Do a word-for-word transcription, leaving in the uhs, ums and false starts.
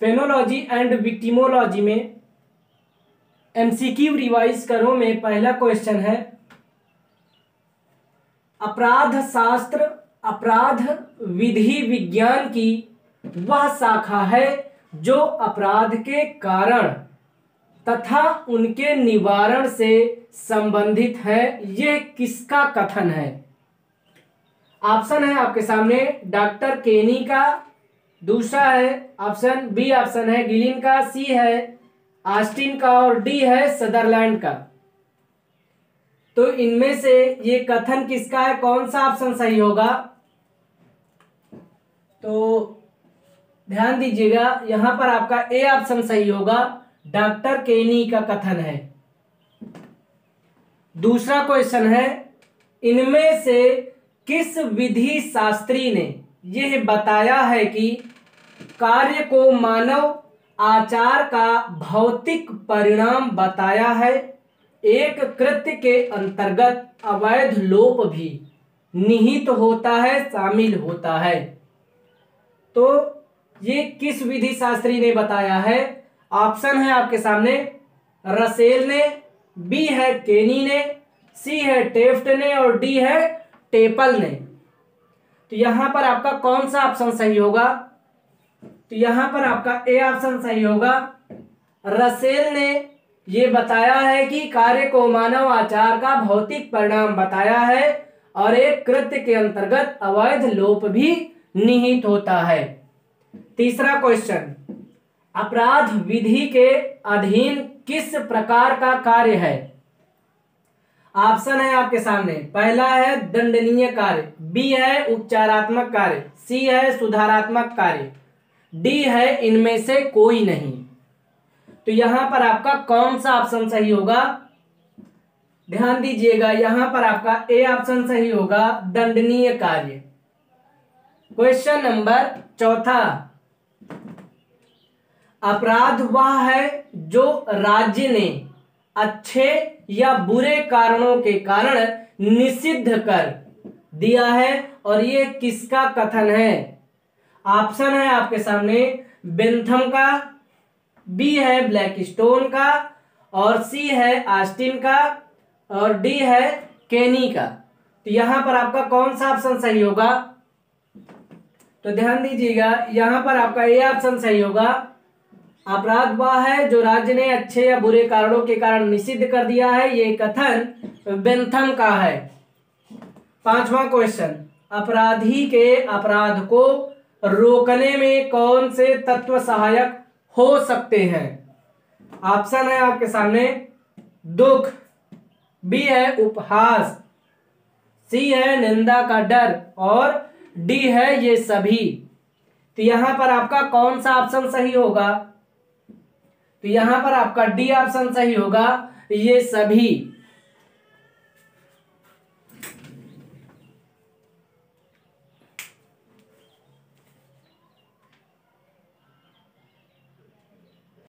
पेनोलॉजी and victimology में MCQ revise करो में पहला क्वेश्चन है अपराध शास्त्र अपराध विधि विज्ञान की वह शाखा है जो अपराध के कारण तथा उनके निवारण से संबंधित है। यह किसका कथन है? ऑप्शन है आपके सामने डॉक्टर केनी का, दूसरा है ऑप्शन बी ऑप्शन है गिलिन का, सी है आस्टिन का और डी है सदरलैंड का। तो इनमें से ये कथन किसका है, कौन सा ऑप्शन सही होगा? तो ध्यान दीजिएगा, यहां पर आपका ए ऑप्शन सही होगा, डॉक्टर केनी का कथन है। दूसरा क्वेश्चन है इनमें से किस विधि शास्त्री ने यह बताया है कि कार्य को मानव आचार का भौतिक परिणाम बताया है। एक कृत्य के अंतर्गत अवैध लोप भी निहित होता है, शामिल होता है। तो ये किस विधि शास्त्री ने बताया है? ऑप्शन है आपके सामने रसेल ने, बी है केनी ने, सी है टेफ्ट ने और डी है टेपल ने। तो यहाँ पर आपका कौन सा ऑप्शन सही होगा? तो यहाँ पर आपका ए ऑप्शन सही होगा। रसेल ने ये बताया है कि कार्य को मानव आचार का भौतिक परिणाम बताया है और एक कृत्य के अंतर्गत अवैध लोप भी निहित होता है। तीसरा क्वेश्चन अपराध विधि के अधीन किस प्रकार का कार्य है? ऑप्शन है आपके सामने, पहला है दंडनीय कार्य, बी है उपचारात्मक कार्य, सी है सुधारात्मक कार्य, डी है इनमें से कोई नहीं। तो यहां पर आपका कौन सा ऑप्शन सही होगा? ध्यान दीजिएगा, यहां पर आपका ए ऑप्शन सही होगा, दंडनीय कार्य। क्वेश्चन नंबर चौथा अपराध वह है जो राज्य ने अच्छे या बुरे कारणों के कारण निषिद्ध कर दिया है और यह किसका कथन है? ऑप्शन है आपके सामने बेंथम का, बी है ब्लैकस्टोन का और सी है आस्टिन का और डी है केनी का। तो यहाँ पर आपका कौन सा ऑप्शन सही होगा? तो ध्यान दीजिएगा, यहाँ पर आपका ए ऑप्शन सही होगा। अपराध वह है जो राज्य ने अच्छे या बुरे कारणों के कारण निषिद्ध कर दिया है, ये कथन बेंथम का है। पांचवा क्वेश्चन अपराधी के अपराध को रोकने में कौन से तत्व सहायक हो सकते हैं? ऑप्शन है आपके सामने दुख, बी है उपहास, सी है निंदा का डर और डी है ये सभी। तो यहां पर आपका कौन सा ऑप्शन सही होगा? तो यहां पर आपका डी ऑप्शन सही होगा, ये सभी।